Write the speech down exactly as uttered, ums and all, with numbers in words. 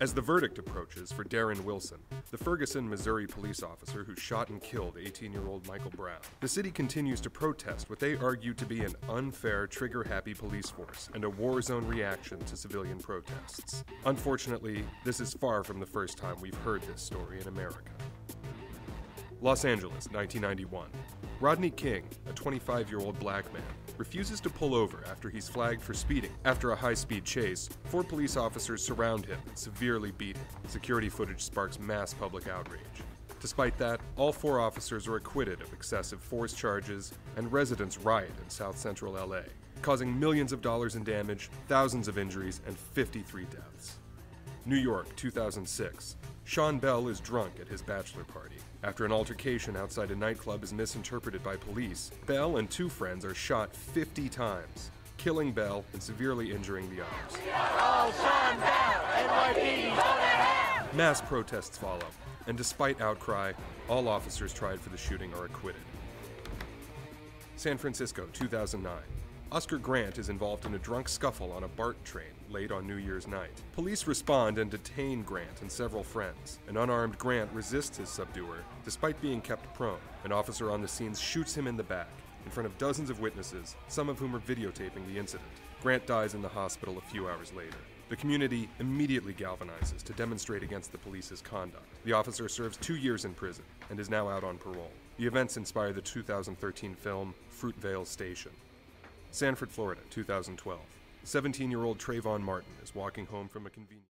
As the verdict approaches for Darren Wilson, the Ferguson, Missouri police officer who shot and killed eighteen-year-old Michael Brown, the city continues to protest what they argue to be an unfair, trigger-happy police force and a war zone reaction to civilian protests. Unfortunately, this is far from the first time we've heard this story in America. Los Angeles, nineteen ninety-one. Rodney King, a twenty-five-year-old black man, refuses to pull over after he's flagged for speeding. After a high-speed chase, four police officers surround him and severely beat him. Security footage sparks mass public outrage. Despite that, all four officers are acquitted of excessive force charges, and residents riot in South Central L A, causing millions of dollars in damage, thousands of injuries, and fifty-three deaths. New York, two thousand six. Sean Bell is drunk at his bachelor party. After an altercation outside a nightclub is misinterpreted by police, Bell and two friends are shot fifty times, killing Bell and severely injuring the others. Oh, Sean Bell, N Y P D, go to hell! Mass protests follow, and despite outcry, all officers tried for the shooting are acquitted. San Francisco, two thousand nine. Oscar Grant is involved in a drunk scuffle on a BART train late on New Year's night. Police respond and detain Grant and several friends. An unarmed Grant resists his subduer, despite being kept prone. An officer on the scene shoots him in the back, in front of dozens of witnesses, some of whom are videotaping the incident. Grant dies in the hospital a few hours later. The community immediately galvanizes to demonstrate against the police's conduct. The officer serves two years in prison and is now out on parole. The events inspire the two thousand thirteen film Fruitvale Station. Sanford, Florida, two thousand twelve. seventeen-year-old Trayvon Martin is walking home from a convenience store.